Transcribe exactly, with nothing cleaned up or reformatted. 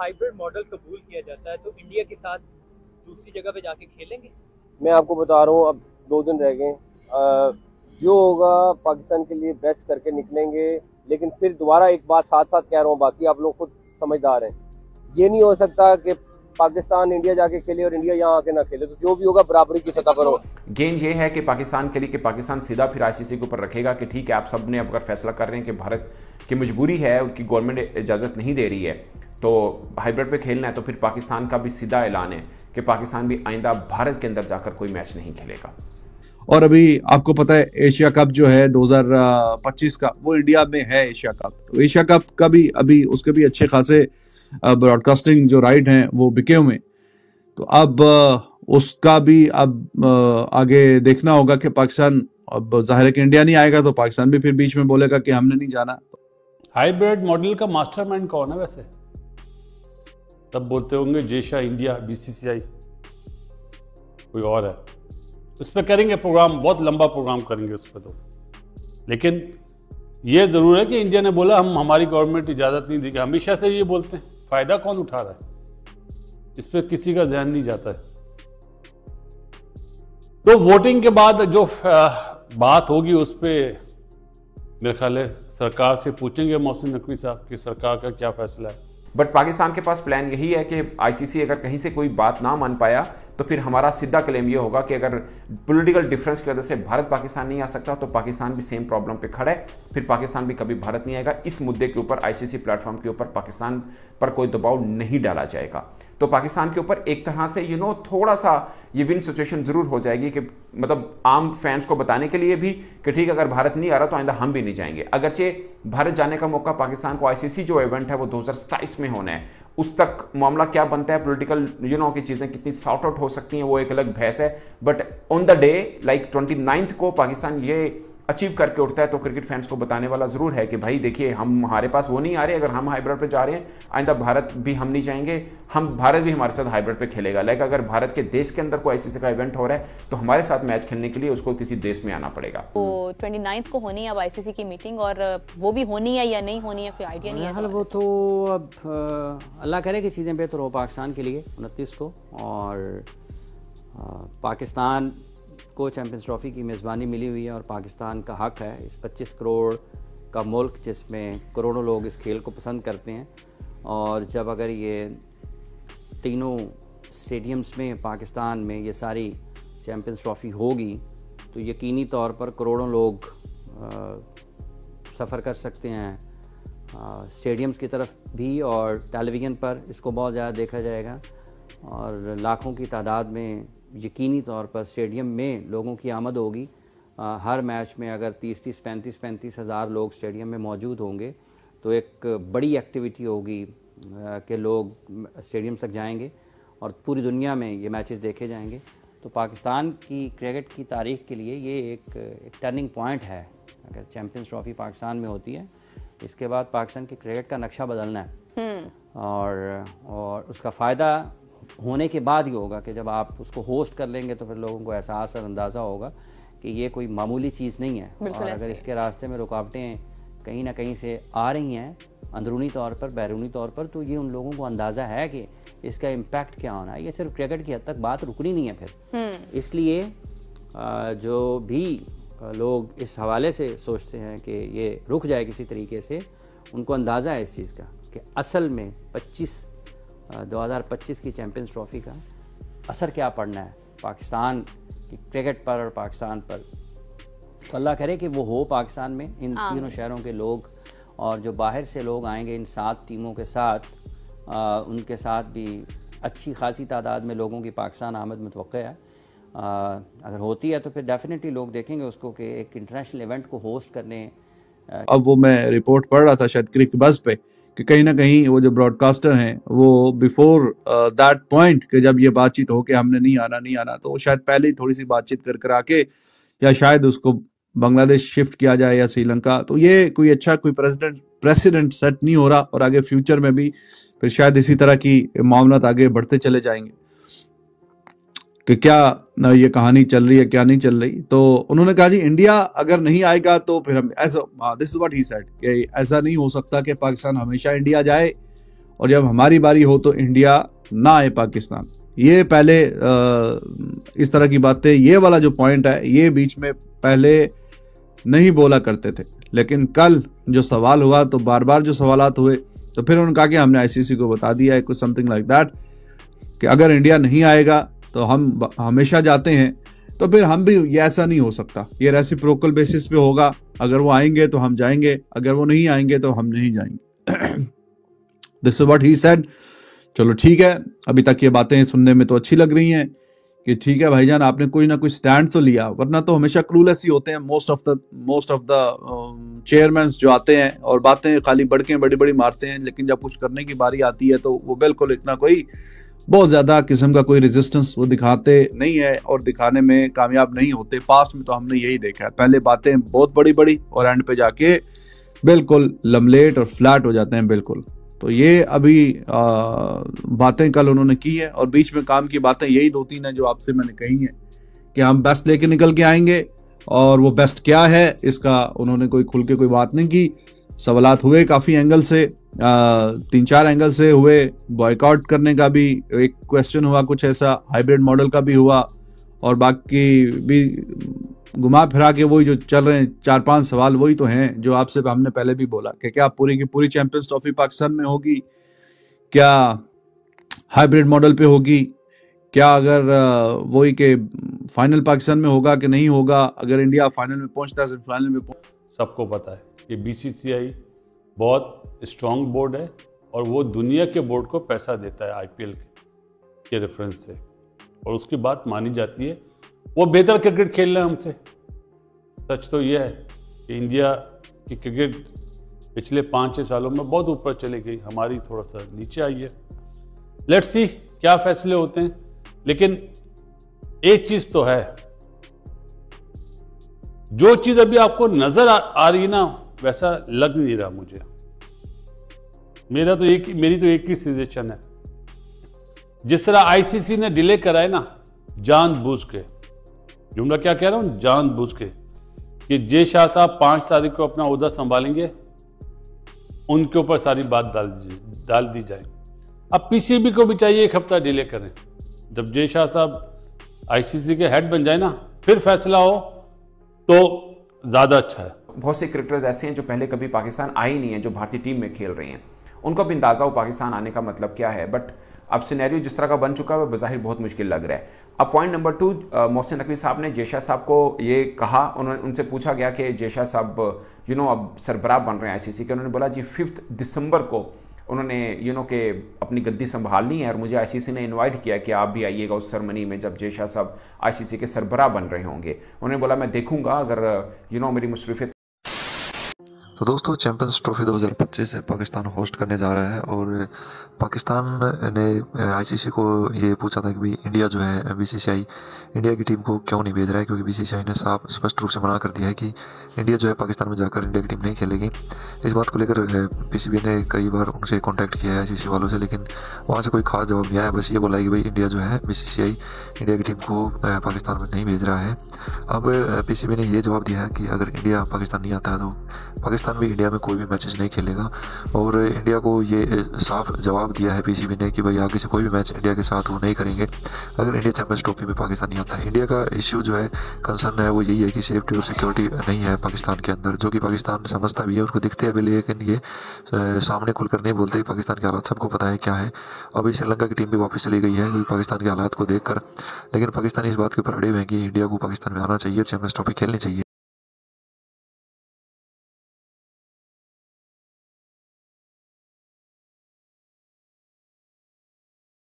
Hybrid model कबूल किया जाता है तो इंडिया के साथ दूसरी जगह पे जाके खेलेंगे? मैं आपको बता रहा हूँ, अब दो दिन रह गए, जो होगा पाकिस्तान के लिए बेस्ट करके निकलेंगे। लेकिन फिर दोबारा एक बात साथ साथ कह रहा हूँ, बाकी आप लोग खुद समझदार हैं, ये नहीं हो सकता कि पाकिस्तान इंडिया जाके खेले और इंडिया यहाँ आके ना खेले। तो जो भी होगा बराबरी की सतह पर होगा। गेम ये है कि पाकिस्तान के लिए कि पाकिस्तान सीधा फिर आईसीसी के ऊपर रखेगा कि ठीक है आप सब ने अपना फैसला कर रहे हैं कि भारत की मजबूरी है, उनकी गवर्नमेंट इजाज़त नहीं दे रही है तो हाइब्रिड पे खेलना है। तो फिर पाकिस्तान का भी सीधा ऐलान है कि पाकिस्तान भी आइंदा भारत के अंदर जाकर कोई मैच नहीं खेलेगा। और अभी आपको पता है एशिया कप जो है दो हज़ार पच्चीस का वो इंडिया में है एशिया कप, तो एशिया कप का भी अभी उसके भी अच्छे खासे ब्रॉडकास्टिंग जो राइट हैं वो बिके हुए, तो अब उसका भी अब आगे देखना होगा कि पाकिस्तान, अब जाहिर है कि इंडिया नहीं आएगा तो पाकिस्तान भी फिर बीच में बोलेगा कि हमने नहीं जाना। हाइब्रिड मॉडल का मास्टरमाइंड कौन है वैसे? तब बोलते होंगे जय शाह इंडिया, बीसीसीआई, कोई और है। उस पर करेंगे प्रोग्राम, बहुत लंबा प्रोग्राम करेंगे उस पर तो, लेकिन ये ज़रूर है कि इंडिया ने बोला हम, हमारी गवर्नमेंट इजाज़त नहीं देगी। हमेशा से ये बोलते हैं, फ़ायदा कौन उठा रहा है इस पर किसी का ध्यान नहीं जाता है। तो वोटिंग के बाद जो बात होगी उस पर मेरे ख्याल है सरकार से पूछेंगे मोहसिन नकवी साहब कि सरकार का क्या फैसला है। बट पाकिस्तान के पास प्लान यही है कि आईसीसी अगर कहीं से कोई बात ना मान पाया तो फिर हमारा सीधा क्लेम ये होगा कि अगर पॉलिटिकल डिफरेंस की वजह से भारत पाकिस्तान नहीं आ सकता तो पाकिस्तान भी सेम प्रॉब्लम पे खड़ा है, फिर पाकिस्तान भी कभी भारत नहीं आएगा। इस मुद्दे के ऊपर आईसीसी प्लेटफॉर्म के ऊपर पाकिस्तान पर कोई दबाव नहीं डाला जाएगा। तो पाकिस्तान के ऊपर एक तरह से यू नो थोड़ा सा ये विन सिचुएशन जरूर हो जाएगी कि मतलब आम फैंस को बताने के लिए भी कि ठीक अगर भारत नहीं आ रहा तो आइंदा हम भी नहीं जाएंगे। अगरचे भारत जाने का मौका पाकिस्तान को आईसीसी जो इवेंट है वो दो हज़ार सताइस में होना है, उस तक मामला क्या बनता है, पॉलिटिकल यू नो की चीज़ें कितनी सॉर्ट आउट हो सकती हैं वो एक अलग बहस है। But on the day like twenty ninth को पाकिस्तान ये अचीव करके उठता है तो क्रिकेट फैंस को बताने वाला ज़रूर है कि भाई देखिए हम, हमारे पास वो नहीं आ रहे, अगर हम हाइब्रिड पे जा रहे हैं आइंदा भारत भी हम नहीं जाएंगे, हम भारत भी हमारे साथ हाइब्रिड पे खेलेगा। लाइक अगर भारत के देश के अंदर कोई आईसीसी का इवेंट हो रहा है तो हमारे साथ मैच खेलने के लिए उसको किसी देश में आना पड़ेगा। तो ट्वेंटी नाइन्थ को होनी है अब आईसीसी की मीटिंग, और वो भी होनी है या नहीं होनी है कोई आइडिया नहीं है। वो तो अब अल्लाह करे कि चीज़ें बेहतर हो पाकिस्तान के लिए उनतीस को, और पाकिस्तान को चैम्पियंस ट्रॉफी की मेज़बानी मिली हुई है और पाकिस्तान का हक है इस पच्चीस करोड़ का मुल्क जिसमें करोड़ों लोग इस खेल को पसंद करते हैं। और जब अगर ये तीनों स्टेडियम्स में पाकिस्तान में ये सारी चैम्पियंस ट्रॉफ़ी होगी तो यकीनी तौर पर करोड़ों लोग सफ़र कर सकते हैं स्टेडियम्स की तरफ भी, और टेलीविज़न पर इसको बहुत ज़्यादा देखा जाएगा और लाखों की तादाद में यकीनी तौर पर स्टेडियम में लोगों की आमद होगी। आ, हर मैच में अगर तीस तीस पैंतीस पैंतीस हज़ार लोग स्टेडियम में मौजूद होंगे तो एक बड़ी एक्टिविटी होगी कि लोग स्टेडियम तक जाएंगे और पूरी दुनिया में ये मैचेस देखे जाएंगे। तो पाकिस्तान की क्रिकेट की तारीख के लिए ये एक, एक टर्निंग पॉइंट है। अगर चैम्पियंस ट्रॉफ़ी पाकिस्तान में होती है इसके बाद पाकिस्तान की क्रिकेट का नक्शा बदलना है, और, और उसका फ़ायदा होने के बाद ही होगा कि जब आप उसको होस्ट कर लेंगे तो फिर लोगों को एहसास और अंदाज़ा होगा कि ये कोई मामूली चीज़ नहीं है। और अगर इसके रास्ते में रुकावटें कहीं ना कहीं से आ रही हैं अंदरूनी तौर पर बैरूनी तौर पर, तो ये उन लोगों को अंदाज़ा है कि इसका इम्पैक्ट क्या होना है। ये सिर्फ क्रिकेट की हद तक बात रुकनी नहीं है फिर, इसलिए जो भी लोग इस हवाले से सोचते हैं कि ये रुक जाए किसी तरीके से, उनको अंदाज़ा है इस चीज़ का कि असल में पच्चीस दो हज़ार पच्चीस की चैम्पियंस ट्रॉफ़ी का असर क्या पड़ना है पाकिस्तान की क्रिकेट पर और पाकिस्तान पर। तो अल्लाह करे कि वो हो पाकिस्तान में, इन तीनों शहरों के लोग और जो बाहर से लोग आएंगे इन सात टीमों के साथ, आ, उनके साथ भी अच्छी खासी तादाद में लोगों की पाकिस्तान आमद मुतवक्का है। आ, अगर होती है तो फिर डेफिनेटली लोग देखेंगे उसको कि एक इंटरनेशनल इवेंट को होस्ट करने। अब वो मैं रिपोर्ट पढ़ रहा था शायद क्रिक बस पे कि कहीं ना कहीं वो जो ब्रॉडकास्टर हैं वो बिफोर दैट पॉइंट कि जब ये बातचीत हो कि हमने नहीं आना नहीं आना तो शायद पहले ही थोड़ी सी बातचीत कर कर आके या शायद उसको बांग्लादेश शिफ्ट किया जाए या श्रीलंका। तो ये कोई अच्छा कोई प्रेसिडेंट प्रेसिडेंट सेट नहीं हो रहा, और आगे फ्यूचर में भी फिर शायद इसी तरह की मामला आगे बढ़ते चले जाएंगे कि क्या ये कहानी चल रही है क्या नहीं चल रही। तो उन्होंने कहा जी इंडिया अगर नहीं आएगा तो फिर हम ऐसा, this is what he said, कि ऐसा नहीं हो सकता कि पाकिस्तान हमेशा इंडिया जाए और जब हमारी बारी हो तो इंडिया ना आए पाकिस्तान। ये पहले इस तरह की बातें, ये वाला जो पॉइंट है ये बीच में पहले नहीं बोला करते थे, लेकिन कल जो सवाल हुआ तो बार बार जो सवालात हुए तो फिर उन्होंने कहा कि हमने आईसीसी को बता दिया है, कुछ समथिंग लाइक दैट, कि अगर इंडिया नहीं आएगा तो हम हमेशा जाते हैं, तो फिर हम भी, ये ऐसा नहीं हो सकता, ये रेसिप्रोकल बेसिस पे होगा, अगर वो आएंगे तो हम जाएंगे, अगर वो नहीं आएंगे तो हम नहीं जाएंगे। This is what he said. चलो ठीक है, अभी तक ये बातें सुनने में तो अच्छी लग रही हैं कि ठीक है भाईजान आपने कोई ना कोई स्टैंड तो लिया, वरना तो हमेशा क्लूलेस ही होते हैं most of the most of the chairman जो आते हैं और बातें खाली बड़के बड़ी बड़ी मारते हैं, लेकिन जब कुछ करने की बारी आती है तो वो बिल्कुल इतना कोई बहुत ज़्यादा किस्म का कोई रेजिस्टेंस वो दिखाते नहीं है और दिखाने में कामयाब नहीं होते। पास्ट में तो हमने यही देखा है, पहले बातें बहुत बड़ी बड़ी और एंड पे जाके बिल्कुल लमलेट और फ्लैट हो जाते हैं बिल्कुल। तो ये अभी बातें कल उन्होंने की है और बीच में काम की बातें यही दो तीन है जो आपसे मैंने कही है कि हम बेस्ट लेके निकल के आएंगे, और वो बेस्ट क्या है इसका उन्होंने कोई खुल के कोई बात नहीं की। सवालात हुए काफ़ी एंगल से, आ, तीन चार एंगल से हुए, बॉयकॉट करने का भी एक क्वेश्चन हुआ, कुछ ऐसा हाइब्रिड मॉडल का भी हुआ, और बाकी भी घुमा फिरा के वही जो चल रहे हैं चार पांच सवाल वही तो हैं जो आपसे हमने पहले भी बोला कि क्या पूरी की पूरी चैंपियंस ट्रॉफी पाकिस्तान में होगी, क्या हाइब्रिड मॉडल पे होगी, क्या अगर वही के फाइनल पाकिस्तान में होगा कि नहीं होगा, अगर इंडिया फाइनल में पहुँचता है सेमीफाइनल में पहुँच। सबको पता है कि बीसीसीआई बहुत स्ट्रांग बोर्ड है और वो दुनिया के बोर्ड को पैसा देता है आईपीएल के रेफरेंस से, और उसकी बात मानी जाती है, वो बेहतर क्रिकेट खेल रहे हैं हमसे। सच तो ये है कि इंडिया की क्रिकेट पिछले पाँच छः सालों में बहुत ऊपर चली गई, हमारी थोड़ा सा नीचे आई है। लेट्स सी क्या फैसले होते हैं, लेकिन एक चीज़ तो है, जो चीज़ अभी आपको नज़र आ, आ रही ना वैसा लग नहीं रहा मुझे। मेरा तो एक मेरी तो एक ही सजेशन है, जिस तरह आईसीसी ने डिले कराए ना जानबूझ के, जुमला क्या कह रहा हूँ जानबूझ के, कि जय शाह साहब पांच तारीख को अपना ओहदा संभालेंगे, उनके ऊपर सारी बात डाल दी डाल दी जाए। अब पीसीबी को भी चाहिए एक हफ्ता डिले करें, जब जय शाह साहब आईसीसी के हेड बन जाए ना फिर फैसला हो तो ज़्यादा अच्छा है। बहुत से क्रिकेटर्स ऐसे हैं जो पहले कभी पाकिस्तान आई नहीं है, जो भारतीय टीम में खेल रहे हैं, उनको भी अंदाज़ा हो पाकिस्तान आने का मतलब क्या है, बट अब सिनेरियो जिस तरह का बन चुका है वह बज़ाहिर बहुत मुश्किल लग रहा है। अब point number two, Mohsin Naqvi साहब ने जय शाह साहब को ये कहा, उन्होंने उनसे पूछा गया कि जय शाह साहब यू नो अब सरबराह बन रहे हैं आईसीसी के, उन्होंने बोला जी फिफ्थ दिसंबर को उन्होंने यू नो के अपनी गद्दी संभालनी है और मुझे आईसीसी ने इनवाइट किया कि आप भी आइएगा उस सेरेमनी में जब जय शाह साहब आईसीसी के सरबराह बन रहे होंगे। उन्होंने बोला मैं देखूंगा अगर यू नो मेरी मुशरफियत। तो दोस्तों चैम्पियंस ट्रॉफी दो हज़ार पच्चीस पाकिस्तान होस्ट करने जा रहा है और पाकिस्तान ने आईसीसी को ये पूछा था कि भाई इंडिया जो है बीसीसीआई इंडिया की टीम को क्यों नहीं भेज रहा है, क्योंकि बीसीसीआई ने साफ स्पष्ट रूप से मना कर दिया है कि इंडिया जो है पाकिस्तान में जाकर इंडिया की टीम नहीं खेलेगी। इस बात को लेकर पीसीबी ने कई बार उनसे कॉन्टैक्ट किया है आईसीसी वालों से, लेकिन वहाँ से कोई खास जवाब नहीं आया। बस ये बोला है कि भाई इंडिया जो है बीसीसीआई इंडिया की टीम को पाकिस्तान में नहीं भेज रहा है। अब पीसीबी ने ये जवाब दिया है कि अगर इंडिया पाकिस्तान नहीं आता है तो पाकिस्तान भी इंडिया में कोई भी मैचेस नहीं खेलेगा, और इंडिया को ये साफ जवाब दिया है पीसीबी ने कि भाई आगे से कोई भी मैच इंडिया के साथ वो नहीं करेंगे अगर इंडिया चैंपियंस ट्रॉफी में पाकिस्तान नहीं आता है। इंडिया का इश्यू जो है कंसर्न है वो यही है कि सेफ्टी और सिक्योरिटी नहीं है पाकिस्तान के अंदर, जो कि पाकिस्तान समझता भी है, उसको दिखते हैं, लेकिन ये सामने खुलकर नहीं बोलते। पाकिस्तान के हालात सबको पता है क्या है, अभी श्रीलंका की टीम भी वापस चली गई है क्योंकि पाकिस्तान के हालात को देखकर, लेकिन पाकिस्तान इस बात के ऊपर अड़े हुए हैं कि इंडिया को पाकिस्तान में आना चाहिए और चैंपियंस ट्रॉफी खेलनी चाहिए।